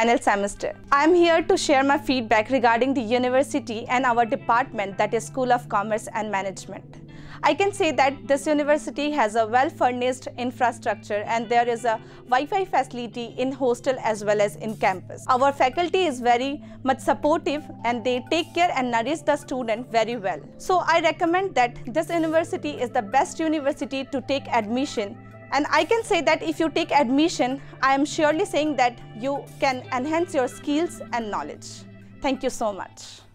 final semester. I am here to share my feedback regarding the university and our department, that is School of Commerce and Management. I can say that this university has a well-furnished infrastructure and there is a Wi-Fi facility in hostel as well as in campus. Our faculty is very much supportive and they take care and nourish the student very well. So I recommend that this university is the best university to take admission. And I can say that if you take admission, I am surely saying that you can enhance your skills and knowledge. Thank you so much.